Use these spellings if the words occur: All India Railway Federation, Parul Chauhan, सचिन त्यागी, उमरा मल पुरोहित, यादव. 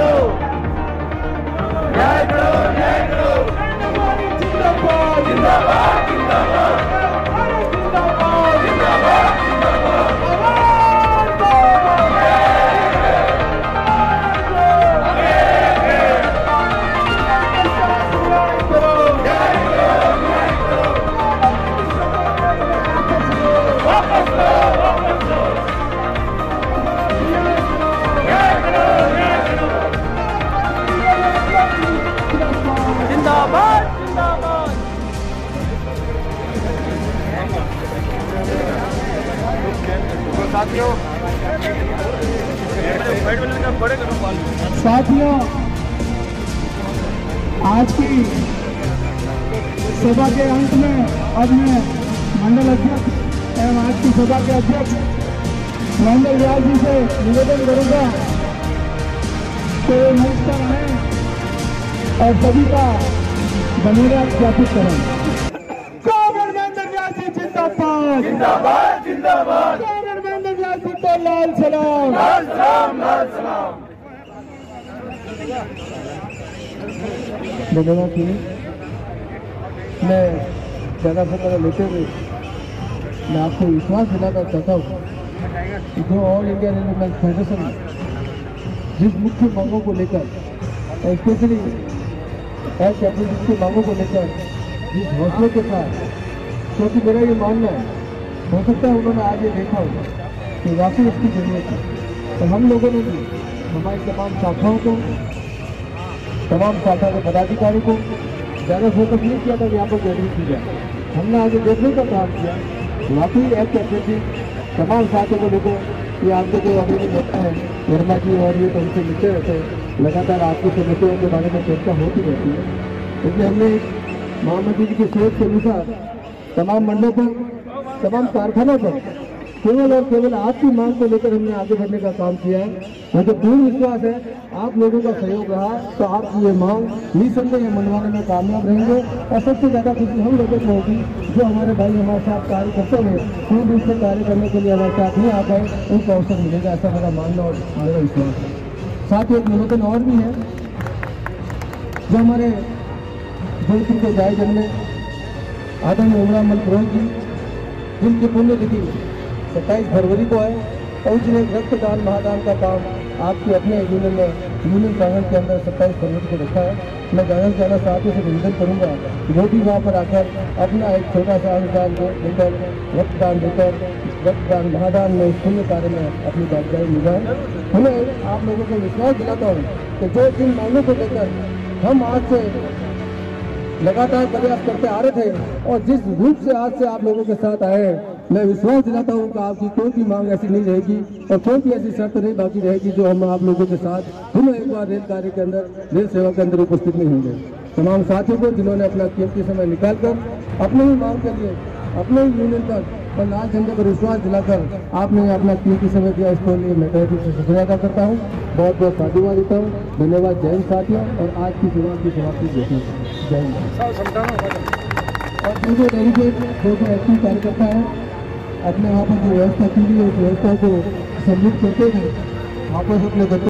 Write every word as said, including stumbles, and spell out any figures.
करो, न्याय करो, न्याय करो। जिंदाबाद जिंदाबाद जिंदाबाद। साथियों साथियों आज की सभा के अंत में अब मैं मंडल अध्यक्ष एवं आज की सभा के अध्यक्ष मंडल यादव जी से निवेदन करूंगा कि मंच पर आए और सभी का बनेरा ज्ञापित करें। जिंदाबाद जिंदाबाद जिंदाबाद। लाल सलाम लाल सलाम लाल सलाम। धन्यवाद। मैं ज्यादा से ज्यादा लेते हुए मैं आपको विश्वास दिलाना चाहता हूँ जो ऑल इंडिया रेलवे फेडरेशन जिस मुख्य मांगों को लेकर स्पेशली एयर कैपेसिटी की मांगों को लेकर जिस हौसले के साथ, क्योंकि मेरा ये मानना है हो सकता है उन्होंने आज ये देखा होगा तो वाकई इसकी जरूरत है। तो हम लोगों ने भी हमारी तमाम शाखाओं को तमाम शाखा के पदाधिकारी को ज़्यादा फोकस नहीं किया था, व्यापक जरूरी किया। हमने आगे देखने का काम किया वाकई ऐप कैपेसिटी तमाम शाखा के लोगों ये आपको जो अभी देखता है वर्मा जी और ये तो उनसे मिलते रहते हैं, लगातार आपकी सदस्यों के बारे में चर्चा होती रहती है। इसलिए हमने महामंत्री जी की सोच के अनुसार तमाम मंडलों पर तमाम कारखानों पर केवल और केवल आपकी मांग को लेकर हमने आगे बढ़ने का काम किया है। मुझे पूर्ण विश्वास है आप लोगों का सहयोग रहा तो आप ये मांग निसंदेह मनवाने में कामयाब रहेंगे और सबसे ज़्यादा खुशी हम लोगों को होगी जो हमारे भाई हमारे साथ कार्य करते हुए पूर्ण रूप से कार्य करने के लिए हमारे साथ नहीं आ पाए उनको अवसर मिलेगा, ऐसा मेरा मानना और मेरा विश्वास है। साथ ही एक निवेदन और भी है जो हमारे जोधपुर के जाए जन्मे आदरणीय उमरा मल पुरोहित जी जिनकी पुण्यतिथि सत्ताईस फरवरी को है और उसने रक्तदान महादान का काम आपके अपने यूनियन में यूनियन प्रांगण के अंदर सत्ताईस फरवरी को रखा है। मैं ज़्यादा से ज़्यादा साथियों से निवेदन करूँगा वो भी वहाँ पर आकर अपना एक छोटा सा अनुदान देकर रक्तदान देकर रक्तदान महादान में पुण्य कार्य में अपनी जानकारी निभाएं। हमें आप लोगों को विश्वास दिलाता हूँ कि जो इन मांगों को लेकर हम आज से लगातार प्रयास करते आ रहे थे और जिस रूप से आज से आप लोगों के साथ आए हैं मैं विश्वास दिलाता हूँ कि आपकी कोई भी मांग ऐसी नहीं रहेगी और कोई भी ऐसी शर्त नहीं बाकी रहेगी जो हम आप लोगों के साथ पुनः एक बार रेल कार्य के अंदर रेल सेवा के अंदर उपस्थित नहीं होंगे। तमाम साथियों को जिन्होंने अपना कीमती समय निकालकर अपने ही मांग के लिए अपने ही यूनियन पर और लाल झंडे पर विश्वास दिलाकर आपने अपना कीमती समय दिया, इसके लिए मैं तहे दिल से शुक्रिया अदा करता हूँ। बहुत बहुत साधुवाद देता हूँ। धन्यवाद। जय हिंद साथियों। और आज की सेवा की समाप्ति जय हिंद। और मुझे डेलीगेट दो सौ अस्सी कार्यकर्ता है अपने वहाँ पर जो व्यवस्था की गई है उस व्यवस्था को सम्मिलित करते हुए वापस अपने